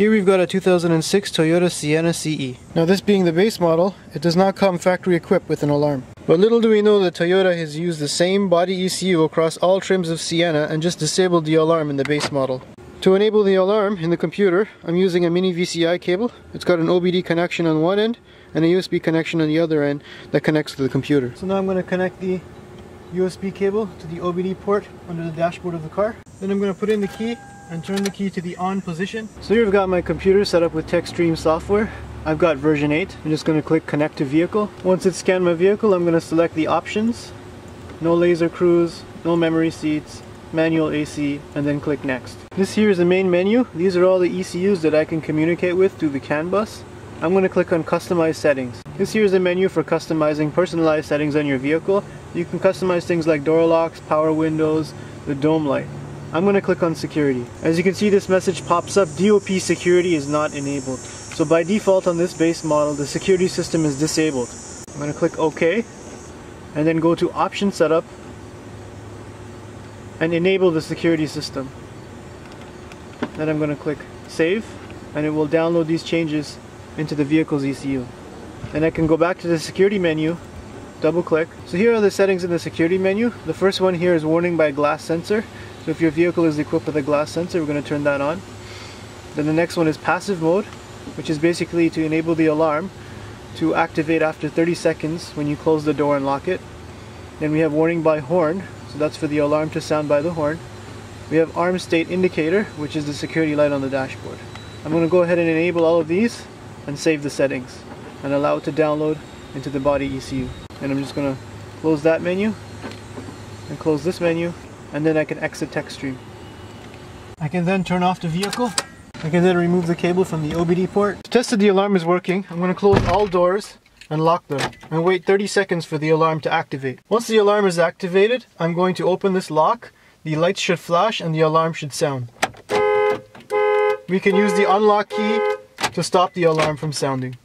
Here we've got a 2006 Toyota Sienna CE. Now this being the base model, it does not come factory equipped with an alarm. But little do we know that Toyota has used the same body ECU across all trims of Sienna and just disabled the alarm in the base model. To enable the alarm in the computer, I'm using a mini VCI cable. It's got an OBD connection on one end and a USB connection on the other end that connects to the computer. So now I'm going to connect the USB cable to the OBD port under the dashboard of the car. Then I'm going to put in the key and turn the key to the on position. So here I've got my computer set up with TechStream software. I've got version 8. I'm just going to click connect to vehicle. Once it's scanned my vehicle, I'm going to select the options. No laser cruise, no memory seats, manual AC, and then click next. This here is the main menu. These are all the ECUs that I can communicate with through the CAN bus. I'm going to click on customize settings. This here is the menu for customizing personalized settings on your vehicle. You can customize things like door locks, power windows, the dome light. I'm going to click on security. As you can see, this message pops up, DOP Security is not enabled. So by default on this base model, the security system is disabled. I'm going to click OK and then go to option setup and enable the security system. Then I'm going to click save and it will download these changes into the vehicle's ECU. Then I can go back to the security menu, double click. So here are the settings in the security menu. The first one here is warning by glass sensor. So if your vehicle is equipped with a glass sensor, we're going to turn that on. Then the next one is passive mode, which is basically to enable the alarm to activate after 30 seconds when you close the door and lock it. Then we have warning by horn. So that's for the alarm to sound by the horn. We have arm state indicator, which is the security light on the dashboard. I'm going to go ahead and enable all of these and save the settings and allow it to download into the body ECU. And I'm just going to close that menu and close this menu, and then I can exit TechStream. I can then turn off the vehicle. I can then remove the cable from the OBD port. To test that the alarm is working, I'm going to close all doors and lock them and wait 30 seconds for the alarm to activate. Once the alarm is activated, I'm going to open this lock, the lights should flash and the alarm should sound. We can use the unlock key to stop the alarm from sounding.